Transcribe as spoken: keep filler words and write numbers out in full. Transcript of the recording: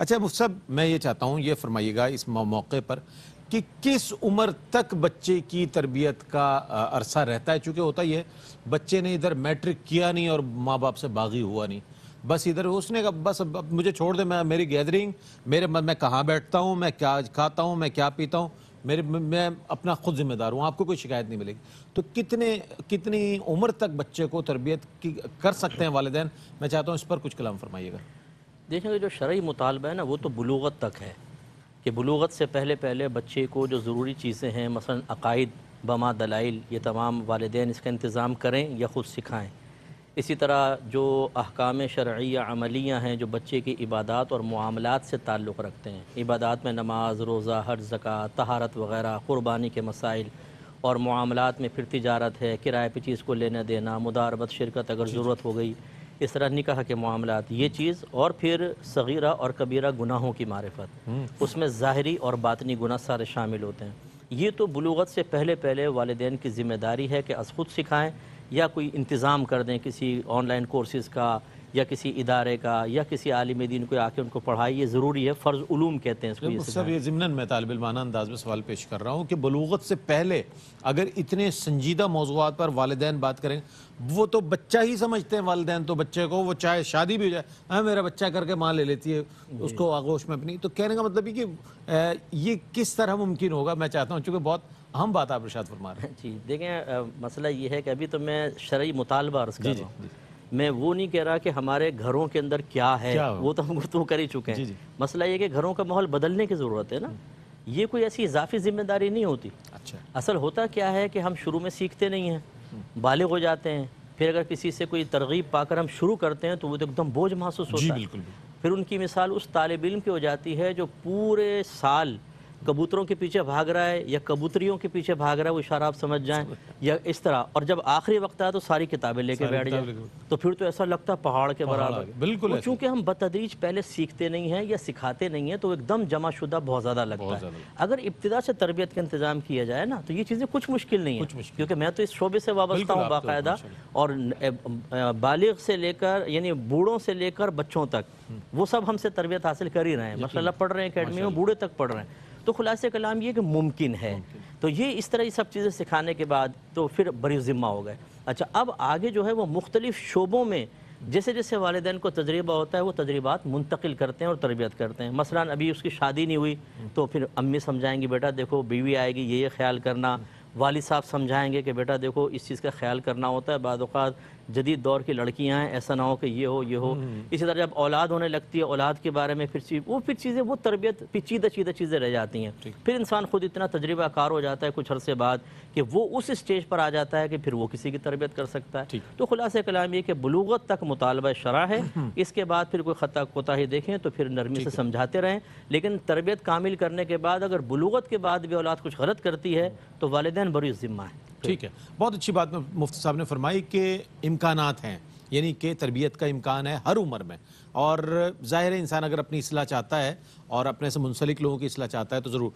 अच्छा मुफ्ती साहब, मैं ये चाहता हूँ ये फरमाइएगा इस मौके पर कि किस उम्र तक बच्चे की तरबियत का अरसा रहता है, चूँकि होता ही है बच्चे ने इधर मैट्रिक किया नहीं और माँ बाप से बागी हुआ नहीं, बस इधर उसने कहा बस अब, अब मुझे छोड़ दे, मैं मेरी गैदरिंग, मेरे मैं कहाँ बैठता हूँ, मैं क्या खाता हूँ, मैं क्या पीता हूँ, मेरे मैं अपना खुद जिम्मेदार हूँ, आपको कोई शिकायत नहीं मिलेगी। तो कितने कितनी उम्र तक बच्चे को तरबियत की कर सकते हैं वालिदैन, मैं चाहता हूँ इस पर कुछ कलाम फरमाइएगा। देखिए जो शरई मुतालबा है ना वो तो बुलूगत तक है कि बुलूगत से पहले पहले बच्चे को जो ज़रूरी चीज़ें हैं मसलन अकायद बमा दलाइल ये तमाम वालिदैन इसका इंतज़ाम करें या ख़ुद सिखाएँ। इसी तरह जो अहकाम शरईया अमलियाँ हैं जो बच्चे की इबादत और मुआमलात से ताल्लुक़ रखते हैं, इबादत में नमाज, रोज़ा, हज, ज़कात, तहारत वग़ैरह, क़ुरबानी के मसाइल, और मुआमलात में फिर तिजारत है, किराए पर चीज़ को लेना देना, मुदारबत, शिरकत अगर ज़रूरत हो गई, इस तरह निकाह के मामलात, ये चीज़, और फिर सगीरा और कबीरा गुनाहों की मारिफत, उसमें ज़ाहरी और बातनी गुनाह सारे शामिल होते हैं। ये तो बुलूगत से पहले पहले वालिदैन की ज़िम्मेदारी है कि अस खुद सिखाएँ या कोई इंतज़ाम कर दें किसी ऑनलाइन कोर्सेज़ का या किसी इदारे का या किसी आलिम दीन को आके उनको पढ़ाई, ये ज़रूरी है, फ़र्ज़ उलूम कहते हैं इसको। सर ये ज़िम्नन मैं तालिब-ए-इल्माना अंदाज़ में सवाल पेश कर रहा हूँ कि बलूगत से पहले अगर इतने संजीदा मौज़ूआत पर वालिदैन बात करें, वो तो बच्चा ही समझते हैं वालिदैन तो बच्चे को, वो चाहे शादी भी हो जाए, हाँ मेरा बच्चा करके माँ ले लेती है उसको आगोश में अपनी। तो कहने का मतलब ये कि ये किस तरह मुमकिन होगा, मैं चाहता हूँ चूँकि बहुत अहम बात आप इरशाद फरमा रहे हैं। जी देखें मसला ये है कि अभी तो मैं शरई मुतालबा अर्ज़ कर रहा हूँ, मैं वो नहीं कह रहा कि हमारे घरों के अंदर क्या है, क्या वो तो हम गुफ्तगू कर ही चुके हैं। जी जी। मसला ये कि घरों का माहौल बदलने की ज़रूरत है ना, ये कोई ऐसी इजाफी जिम्मेदारी नहीं होती। अच्छा असल होता क्या है कि हम शुरू में सीखते नहीं हैं, बालिग हो जाते हैं, फिर अगर किसी से कोई तरगीब पाकर हम शुरू करते हैं तो वो तो एकदम बोझ महसूस होता है। फिर उनकी मिसाल उस तालिब इल्म की हो जाती है जो पूरे साल कबूतरों के पीछे भाग रहा है या कबूतरियों के पीछे भाग रहा है, वो इशारा आप समझ जाएं या इस तरह, और जब आखिरी वक्त आया तो सारी किताबें लेके बैठ जाए, तो फिर तो ऐसा लगता है पहाड़ के बराबर। बिल्कुल, चूँकि हम बतदरीज पहले सीखते नहीं हैं या सिखाते नहीं हैं तो एकदम जमा शुदा बहुत ज़्यादा लगता है। अगर इब्तिदा से तरबियत का इंतजाम किया जाए ना तो ये चीज़ें कुछ मुश्किल नहीं है, क्योंकि मैं तो इस शोबे से वाबस्ता हूँ बाकायदा, और बालिग से लेकर यानी बूढ़ों से लेकर बच्चों तक वो सब हमसे तरबियत हासिल कर ही रहे हैं, माशाल्लाह पढ़ रहे हैं अकेडमी में, बूढ़े तक पढ़ रहे हैं। तो खुलासे कलाम ये कि मुमकिन है, तो ये इस तरह ये सब चीज़ें सिखाने के बाद तो फिर बड़ी ज़िम्मा हो गए। अच्छा अब आगे जो है वो मुख्तलिफ़ शोबों में जैसे जैसे वालिदैन को तजर्बा होता है वो तजर्बात मुंतकिल करते हैं और तरबियत करते हैं। मसलन अभी उसकी शादी नहीं हुई तो फिर अम्मी समझाएंगी बेटा देखो बीवी आएगी ये ये ख्याल करना, वालिद साहब समझाएंगे कि बेटा देखो इस चीज़ का ख्याल करना होता है, बाद औक़ात जदीद दौर की लड़कियां हैं ऐसा ना हो कि ये हो ये हो। इसी तरह जब औलाद होने लगती है औलाद के बारे में फिर वो फिर चीज़ें वो तरबियत पेचीदा चीज़ें चीज़ें रह जाती हैं। फिर इंसान ख़ुद इतना तजर्बाकार हो जाता है कुछ अरसे बाद कि वो उस स्टेज पर आ जाता है कि फिर वो किसी की तरबियत कर सकता है। तो खुलासा कलाम ये कि बलूगत तक मुतालबा शरा है, इसके बाद फिर कोई ख़ता कोताही देखें तो फिर नरमी से समझाते रहें, लेकिन तरबियत कामिल करने के बाद अगर बलूगत के बाद भी औलाद कुछ गलत करती है तो वालिदैन बड़ी ज़िम्मा है। ठीक है, बहुत अच्छी बात मुफ्ती साहब ने फरमाई कि इम्कानात हैं, यानी कि तरबियत का इम्कान है हर उम्र में, और ज़ाहिर है इंसान अगर अपनी असलाह चाहता है और अपने से मुंसलिक लोगों की असलाह चाहता है तो ज़रूर